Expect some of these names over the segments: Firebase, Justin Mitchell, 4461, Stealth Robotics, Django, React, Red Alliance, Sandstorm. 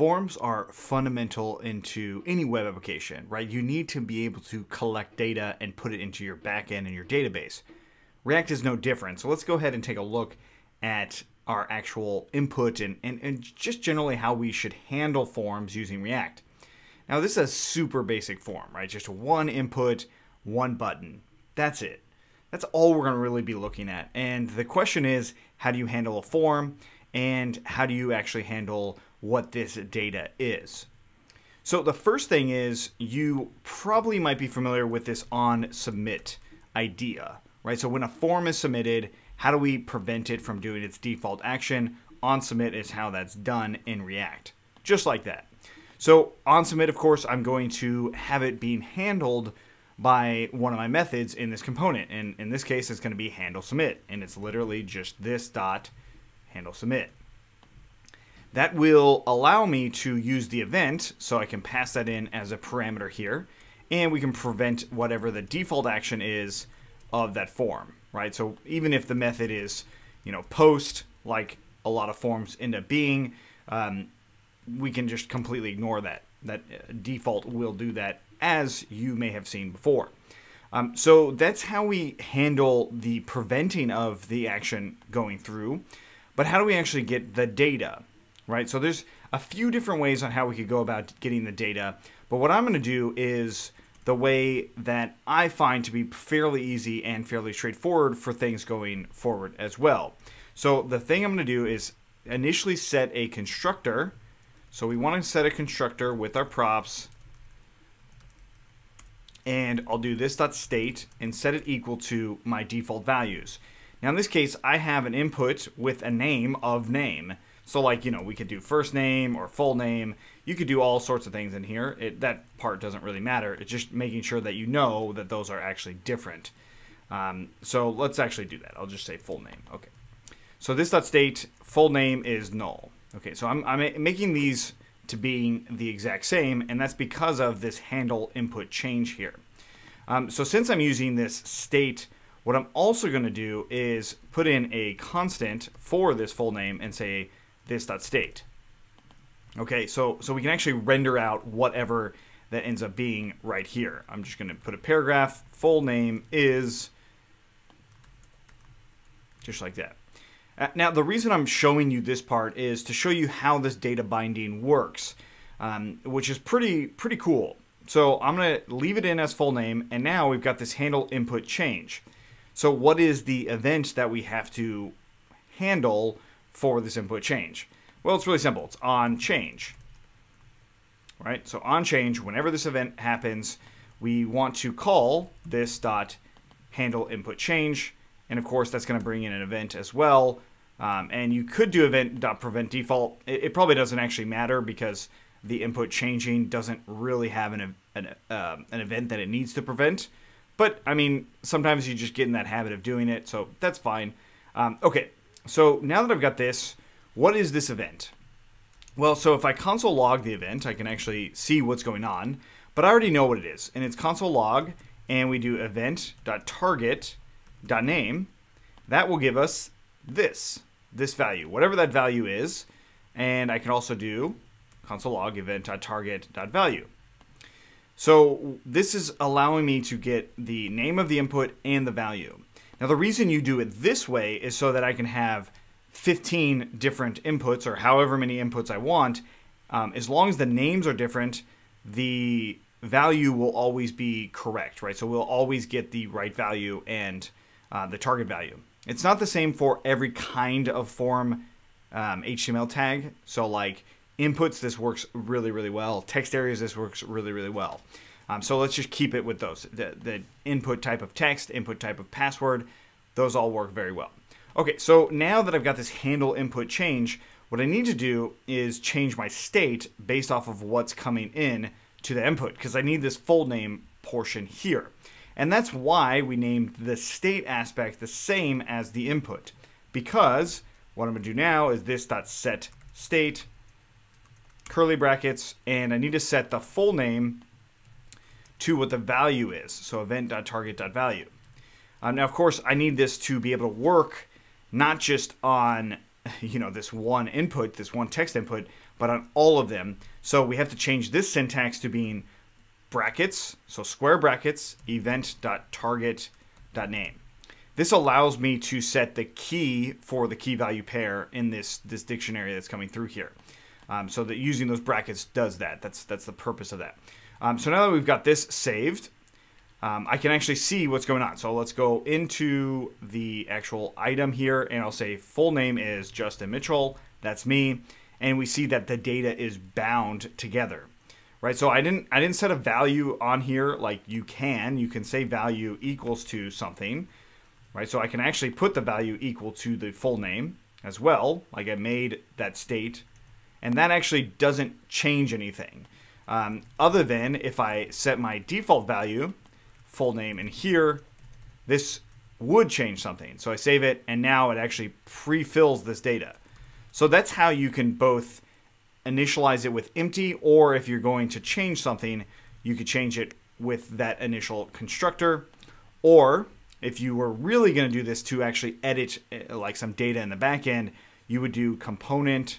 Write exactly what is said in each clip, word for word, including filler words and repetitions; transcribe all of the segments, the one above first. Forms are fundamental into any web application, right? You need to be able to collect data and put it into your backend and your database. React is no different. So let's go ahead and take a look at our actual input and, and, and just generally how we should handle forms using React. Now this is a super basic form, right? Just one input, one button. That's it. That's all we're going to really be looking at. And the question is, how do you handle a form? And how do you actually handle what this data is? So the first thing is, you probably might be familiar with this on submit idea, right? So when a form is submitted, how do we prevent it from doing its default action? On submit is how that's done in React, just like that. So on submit, of course, I'm going to have it being handled by one of my methods in this component. And in this case, it's going to be handle submit. And it's literally just this dot handle submit. That will allow me to use the event, so I can pass that in as a parameter here, and we can prevent whatever the default action is of that form, right? So even if the method is, you know, post, like a lot of forms end up being, um, we can just completely ignore that. That default will do that, as you may have seen before. Um, so that's how we handle the preventing of the action going through. But how do we actually get the data? Right, so there's a few different ways on how we could go about getting the data, but what I'm going to do is the way that I find to be fairly easy and fairly straightforward for things going forward as well. So the thing I'm going to do is initially set a constructor. So we want to set a constructor with our props, and I'll do this dot state and set it equal to my default values. Now in this case, I have an input with a name of name. So like, you know, we could do first name or full name. You could do all sorts of things in here. It, that part doesn't really matter. It's just making sure that you know that those are actually different. Um, so let's actually do that. I'll just say full name. Okay. So this dot state full name is null. Okay. So I'm, I'm making these to being the exact same, and that's because of this handle input change here. Um, so since I'm using this state, what I'm also going to do is put in a constant for this full name and say this.state. Okay, so, so we can actually render out whatever that ends up being right here. I'm just going to put a paragraph, full name is, just like that. Now, the reason I'm showing you this part is to show you how this data binding works, um, which is pretty, pretty cool. So I'm going to leave it in as full name, and now we've got this handle input change. So what is the event that we have to handle for this input change? Well, it's really simple. It's on change, right? So on change, whenever this event happens, we want to call this dot handle input change. And of course, that's going to bring in an event as well. Um, and you could do event dot prevent default. It, it probably doesn't actually matter because the input changing doesn't really have an, an, uh, an event that it needs to prevent. But I mean, sometimes you just get in that habit of doing it. So that's fine. Um, okay. So now that I've got this, what is this event? Well, so if I console log the event, I can actually see what's going on, but I already know what it is. And it's console log, and we do event.target.name. That will give us this, this value, whatever that value is. And I can also do console log event.target.value. So this is allowing me to get the name of the input and the value. Now, the reason you do it this way is so that I can have fifteen different inputs, or however many inputs I want. Um, as long as the names are different, the value will always be correct, right? So we'll always get the right value and uh, the target value. It's not the same for every kind of form um, H T M L tag. So like inputs, this works really, really well. Text areas, this works really, really well. Um, so let's just keep it with those. The, the input type of text, input type of password, those all work very well. Okay, so now that I've got this handle input change, what I need to do is change my state based off of what's coming in to the input, because I need this full name portion here. And that's why we named the state aspect the same as the input, because what I'm going to do now is this.setState, curly brackets, and I need to set the full name to what the value is, so event.target.value. Um, now, of course, I need this to be able to work not just on, you know, this one input, this one text input, but on all of them. So we have to change this syntax to being brackets, so square brackets, event.target.name. This allows me to set the key for the key value pair in this, this dictionary that's coming through here. Um, so that using those brackets does that. That's, that's the purpose of that. Um, so now that we've got this saved, um, I can actually see what's going on. So let's go into the actual item here and I'll say full name is Justin Mitchell. That's me. And we see that the data is bound together, right? So I didn't, I didn't set a value on here. Like you can, you can say value equals to something, right? So I can actually put the value equal to the full name as well. Like I made that state and that actually doesn't change anything. Um, other than if I set my default value, full name in here, this would change something. So I save it and now it actually pre-fills this data. So that's how you can both initialize it with empty, or if you're going to change something, you could change it with that initial constructor. Or if you were really going to do this to actually edit like some data in the back end, you would do component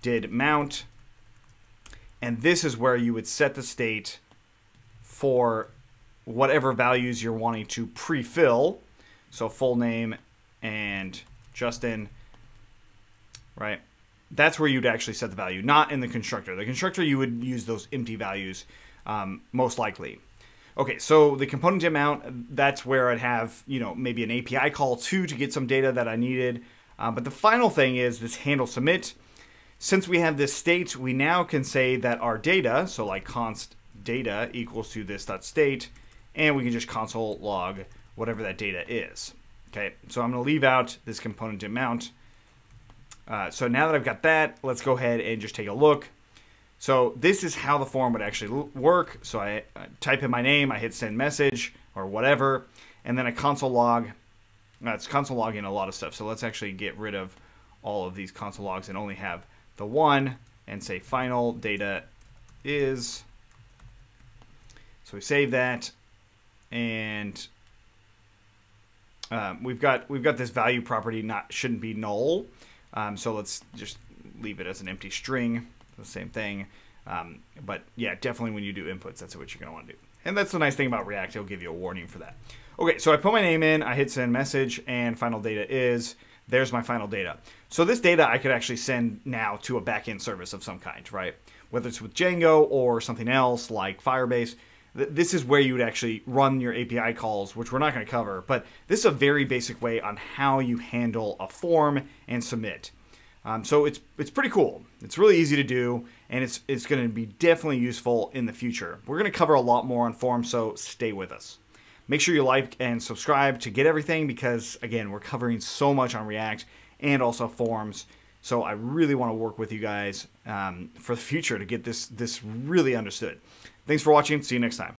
did mount. And this is where you would set the state for whatever values you're wanting to pre-fill. So full name and Justin, right? That's where you'd actually set the value, not in the constructor. The constructor, you would use those empty values um, most likely. Okay, so the component amount, that's where I'd have, you know, maybe an A P I call too to get some data that I needed. Uh, but the final thing is this handle submit. Since we have this state, we now can say that our data, so like const data equals to this dot state, and we can just console log whatever that data is. Okay, so I'm gonna leave out this component amount. Uh, so now that I've got that, let's go ahead and just take a look. So this is how the form would actually work. So I, I type in my name, I hit send message or whatever, and then I console log. That's uh, console logging a lot of stuff. So let's actually get rid of all of these console logs and only have the one and say final data is. So we save that and um, we've got we've got this value property not shouldn't be null. Um, so let's just leave it as an empty string, the same thing. Um, but yeah, definitely when you do inputs, that's what you're gonna want to do. And that's the nice thing about React, it'll give you a warning for that. Okay, so I put my name in, I hit send message and final data is. There's my final data. So this data I could actually send now to a backend service of some kind, right? Whether it's with Django or something else like Firebase, th this is where you would actually run your A P I calls, which we're not gonna cover, but this is a very basic way on how you handle a form and submit. Um, so it's it's pretty cool. It's really easy to do, and it's, it's gonna be definitely useful in the future. We're gonna cover a lot more on forms, so stay with us. Make sure you like and subscribe to get everything because, again, we're covering so much on React and also forms. So I really want to work with you guys um, for the future to get this, this really understood. Thanks for watching. See you next time.